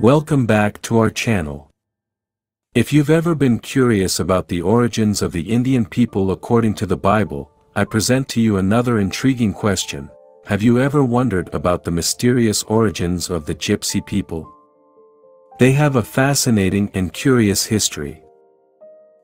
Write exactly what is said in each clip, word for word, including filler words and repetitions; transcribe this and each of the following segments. Welcome back to our channel. If you've ever been curious about the origins of the Indian people according to the Bible, I present to you another intriguing question. Have you ever wondered about the mysterious origins of the Gypsy people? They have a fascinating and curious history.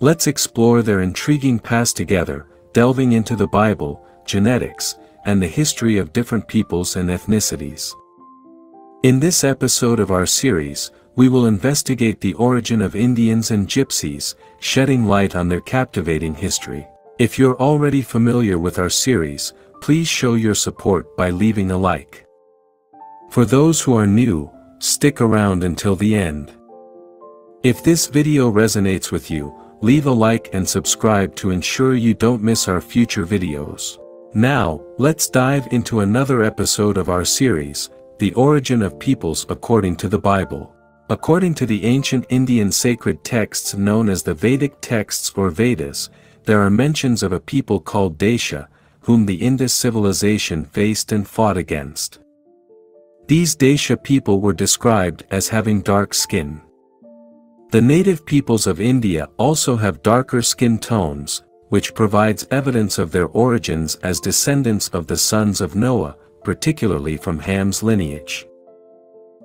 Let's explore their intriguing past together, delving into the Bible, genetics, and the history of different peoples and ethnicities. In this episode of our series, we will investigate the origin of Indians and Gypsies, shedding light on their captivating history. If you're already familiar with our series, please show your support by leaving a like. For those who are new, stick around until the end. If this video resonates with you, leave a like and subscribe to ensure you don't miss our future videos. Now, let's dive into another episode of our series, The Origin of Peoples According to the Bible. According to the ancient Indian sacred texts known as the Vedic texts or Vedas, there are mentions of a people called Daisha, whom the Indus civilization faced and fought against. These Daisha people were described as having dark skin. The native peoples of India also have darker skin tones, which provides evidence of their origins as descendants of the sons of Noah, particularly from Ham's lineage.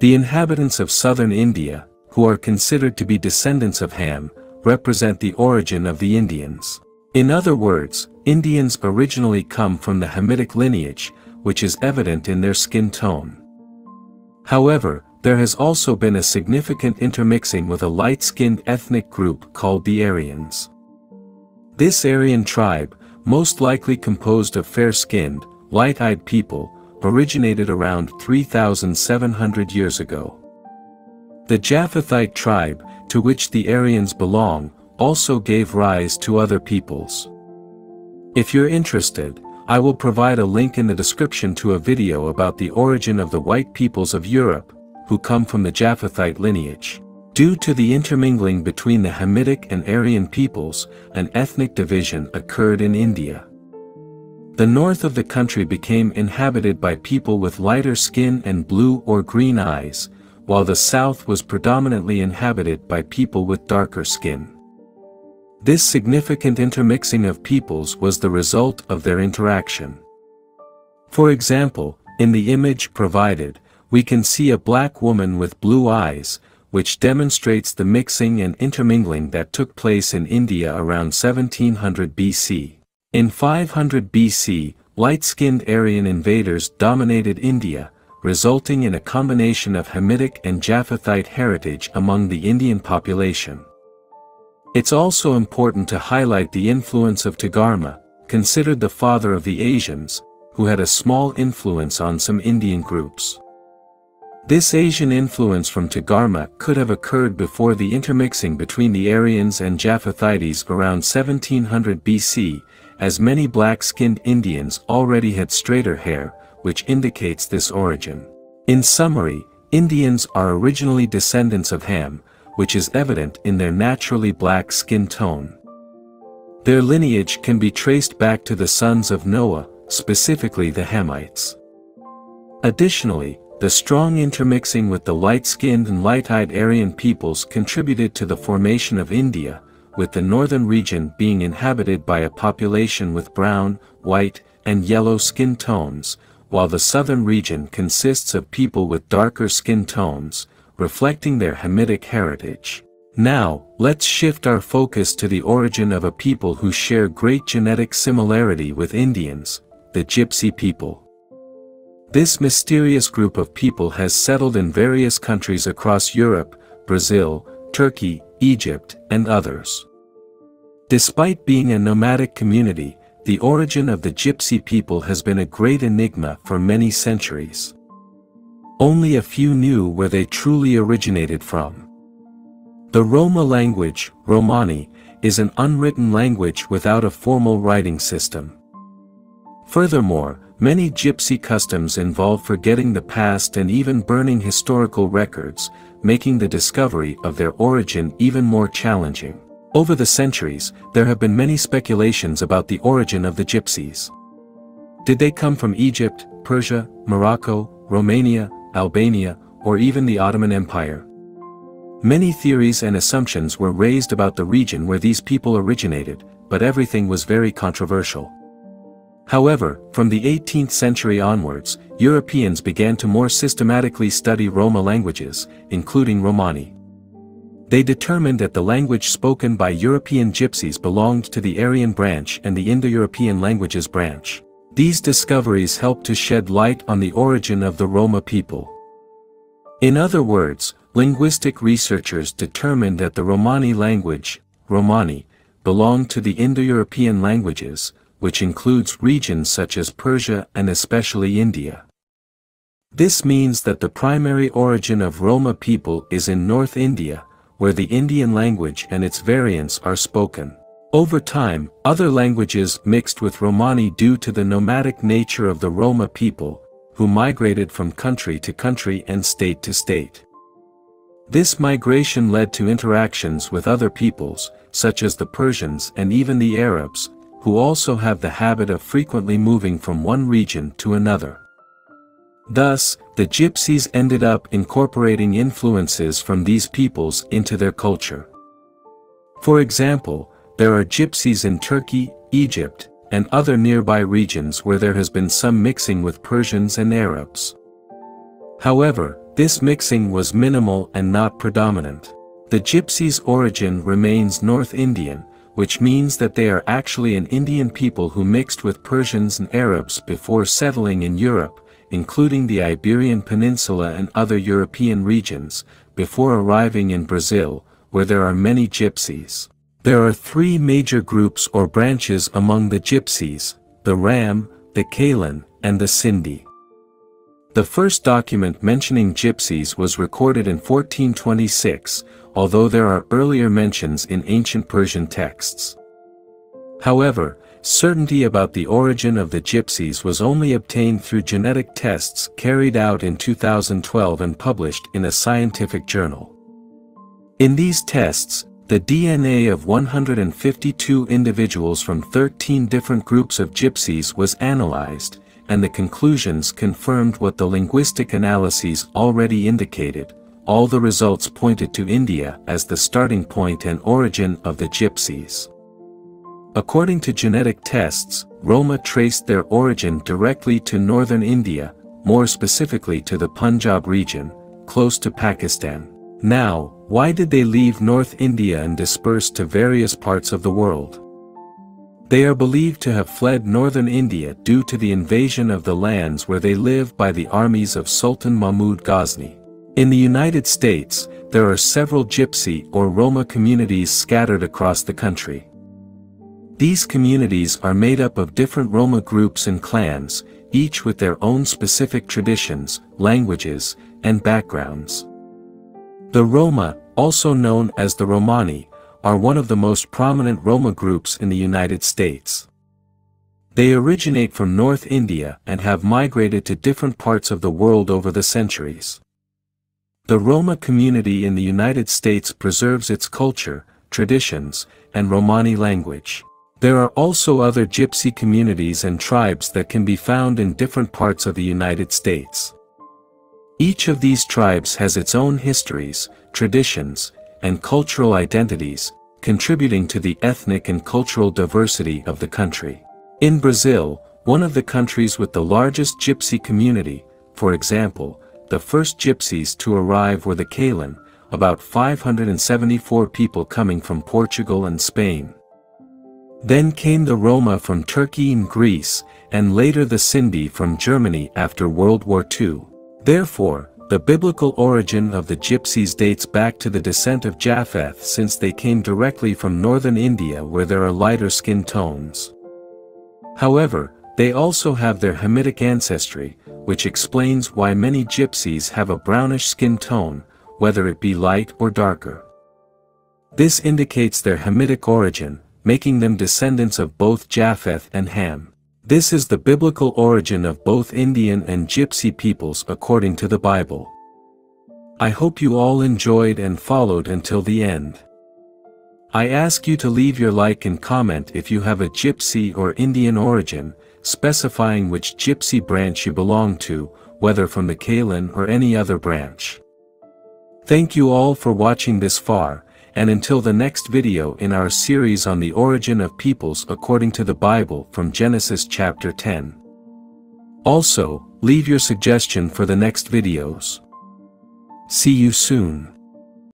The inhabitants of southern India, who are considered to be descendants of Ham, represent the origin of the Indians. In other words, Indians originally come from the Hamitic lineage, which is evident in their skin tone. However, there has also been a significant intermixing with a light-skinned ethnic group called the Aryans. This Aryan tribe, most likely composed of fair-skinned, light-eyed people, originated around three thousand seven hundred years ago. The Japhethite tribe, to which the Aryans belong, also gave rise to other peoples. If you're interested, I will provide a link in the description to a video about the origin of the white peoples of Europe, who come from the Japhethite lineage. Due to the intermingling between the Hamitic and Aryan peoples, an ethnic division occurred in India. The north of the country became inhabited by people with lighter skin and blue or green eyes, while the south was predominantly inhabited by people with darker skin. This significant intermixing of peoples was the result of their interaction. For example, in the image provided, we can see a black woman with blue eyes, which demonstrates the mixing and intermingling that took place in India around seventeen hundred B C. In five hundred B C, light-skinned Aryan invaders dominated India, resulting in a combination of Hamitic and Japhethite heritage among the Indian population. It's also important to highlight the influence of Tagarma, considered the father of the Asians, who had a small influence on some Indian groups. This Asian influence from Tagarma could have occurred before the intermixing between the Aryans and Japhethites around seventeen hundred B C, as many black-skinned Indians already had straighter hair, which indicates this origin. In summary, Indians are originally descendants of Ham, which is evident in their naturally black skin tone. Their lineage can be traced back to the sons of Noah, specifically the Hamites. Additionally, the strong intermixing with the light-skinned and light-eyed Aryan peoples contributed to the formation of India, with the northern region being inhabited by a population with brown, white, and yellow skin tones, while the southern region consists of people with darker skin tones, reflecting their Hamitic heritage. Now, let's shift our focus to the origin of a people who share great genetic similarity with Indians, the Gypsy people. This mysterious group of people has settled in various countries across Europe, Brazil, Turkey, Egypt, and others. Despite being a nomadic community, the origin of the Gypsy people has been a great enigma for many centuries. Only a few knew where they truly originated from. The Roma language, Romani, is an unwritten language without a formal writing system. Furthermore, many Gypsy customs involve forgetting the past and even burning historical records, making the discovery of their origin even more challenging. Over the centuries, there have been many speculations about the origin of the Gypsies. Did they come from Egypt, Persia, Morocco, Romania, Albania, or even the Ottoman Empire. Many theories and assumptions were raised about the region where these people originated, but everything was very controversial. However, from the eighteenth century onwards, Europeans began to more systematically study Roma languages, including Romani. They determined that the language spoken by European Gypsies belonged to the Aryan branch and the Indo-European languages branch. These discoveries helped to shed light on the origin of the Roma people. In other words, linguistic researchers determined that the Romani language, Romani, belonged to the Indo-European languages, which includes regions such as Persia and especially India. This means that the primary origin of Roma people is in North India, where the Indian language and its variants are spoken. Over time, other languages mixed with Romani due to the nomadic nature of the Roma people, who migrated from country to country and state to state. This migration led to interactions with other peoples, such as the Persians and even the Arabs, who also have the habit of frequently moving from one region to another. Thus, the Gypsies ended up incorporating influences from these peoples into their culture. For example, there are Gypsies in Turkey, Egypt, and other nearby regions where there has been some mixing with Persians and Arabs. However, this mixing was minimal and not predominant. The Gypsies' origin remains North Indian, which means that they are actually an Indian people who mixed with Persians and Arabs before settling in Europe, including the Iberian Peninsula and other European regions, before arriving in Brazil, where there are many Gypsies. There are three major groups or branches among the Gypsies, the Ram, the Kalen, and the Sindhi. The first document mentioning Gypsies was recorded in fourteen twenty-six, although there are earlier mentions in ancient Persian texts. However, certainty about the origin of the Gypsies was only obtained through genetic tests carried out in two thousand twelve and published in a scientific journal. In these tests, the D N A of one hundred fifty-two individuals from thirteen different groups of Gypsies was analyzed, and the conclusions confirmed what the linguistic analyses already indicated. All the results pointed to India as the starting point and origin of the Gypsies. According to genetic tests, Roma traced their origin directly to northern India, more specifically to the Punjab region, close to Pakistan. Now, why did they leave North India and disperse to various parts of the world? They are believed to have fled northern India due to the invasion of the lands where they lived by the armies of Sultan Mahmud Ghazni. In the United States, there are several Gypsy or Roma communities scattered across the country. These communities are made up of different Roma groups and clans, each with their own specific traditions, languages, and backgrounds. The Roma, also known as the Romani, are one of the most prominent Roma groups in the United States. They originate from North India and have migrated to different parts of the world over the centuries. The Roma community in the United States preserves its culture, traditions, and Romani language. There are also other Gypsy communities and tribes that can be found in different parts of the United States. Each of these tribes has its own histories, traditions, and cultural identities, contributing to the ethnic and cultural diversity of the country. In Brazil, one of the countries with the largest Gypsy community, for example, the first Gypsies to arrive were the Kalen, about five hundred seventy-four people coming from Portugal and Spain. Then came the Roma from Turkey and Greece, and later the Sindhi from Germany after World War Two. Therefore, the biblical origin of the Gypsies dates back to the descent of Japheth, since they came directly from northern India where there are lighter skin tones. However, they also have their Hamitic ancestry, which explains why many Gypsies have a brownish skin tone, whether it be light or darker. This indicates their Hamitic origin, making them descendants of both Japheth and Ham. This is the biblical origin of both Indian and Gypsy peoples according to the Bible. I hope you all enjoyed and followed until the end. I ask you to leave your like and comment if you have a Gypsy or Indian origin, specifying which Gypsy branch you belong to, whether from the Kalen or any other branch. Thank you all for watching this far, and until the next video in our series on the origin of peoples according to the Bible from Genesis chapter ten. Also, leave your suggestion for the next videos. See you soon.